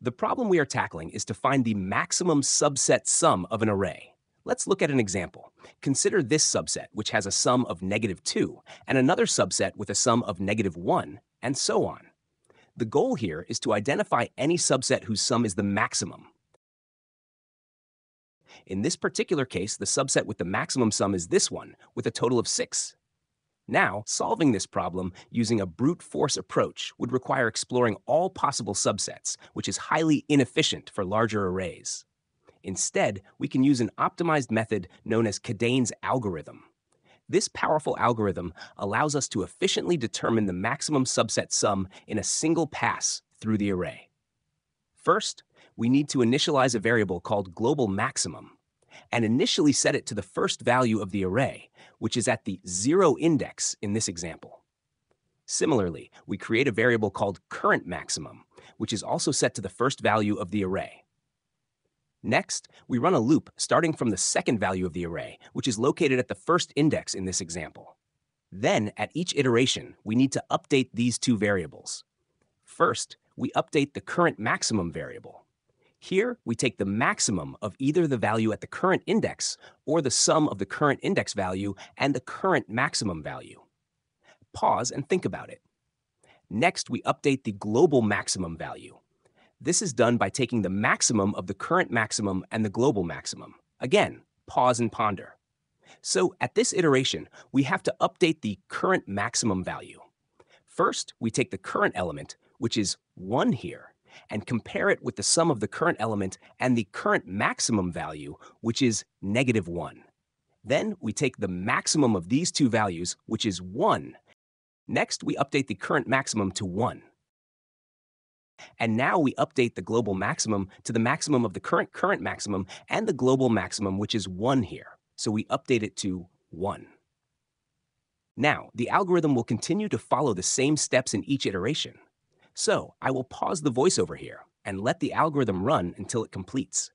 The problem we are tackling is to find the maximum subset sum of an array. Let's look at an example. Consider this subset, which has a sum of -2, and another subset with a sum of -1, and so on. The goal here is to identify any subset whose sum is the maximum. In this particular case, the subset with the maximum sum is this one, with a total of 6. Now, solving this problem using a brute force approach would require exploring all possible subsets, which is highly inefficient for larger arrays. Instead, we can use an optimized method known as Kadane's algorithm. This powerful algorithm allows us to efficiently determine the maximum subset sum in a single pass through the array. First, we need to initialize a variable called global maximum and initially set it to the first value of the array, which is at the 0 index in this example. Similarly, we create a variable called current maximum, which is also set to the first value of the array. Next, we run a loop starting from the second value of the array, which is located at the first index in this example. Then, at each iteration, we need to update these two variables. First, we update the current maximum variable. Here, we take the maximum of either the value at the current index or the sum of the current index value and the current maximum value. Pause and think about it. Next, we update the global maximum value. This is done by taking the maximum of the current maximum and the global maximum. Again, pause and ponder. So at this iteration, we have to update the current maximum value. First, we take the current element, which is 1 here, and compare it with the sum of the current element and the current maximum value, which is -1. Then we take the maximum of these two values, which is 1. Next, we update the current maximum to 1. And now we update the global maximum to the maximum of the current maximum and the global maximum, which is 1 here. So we update it to 1. Now, the algorithm will continue to follow the same steps in each iteration. So I will pause the voiceover here and let the algorithm run until it completes.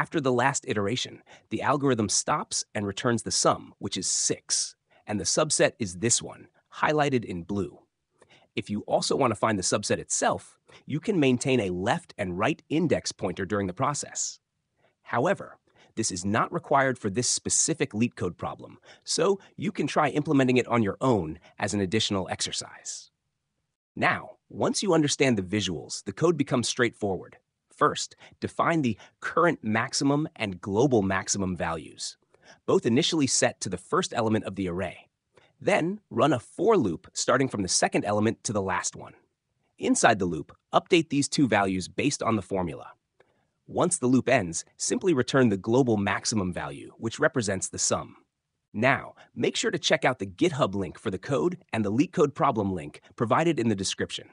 after the last iteration, the algorithm stops and returns the sum, which is 6, and the subset is this one, highlighted in blue. If you also want to find the subset itself, you can maintain a left and right index pointer during the process. However, this is not required for this specific LeetCode problem, so you can try implementing it on your own as an additional exercise. Now, once you understand the visuals, the code becomes straightforward. First, define the current maximum and global maximum values, both initially set to the first element of the array. Then, run a for loop starting from the second element to the last one. Inside the loop, update these two values based on the formula. Once the loop ends, simply return the global maximum value, which represents the sum. Now, make sure to check out the GitHub link for the code and the LeetCode problem link provided in the description.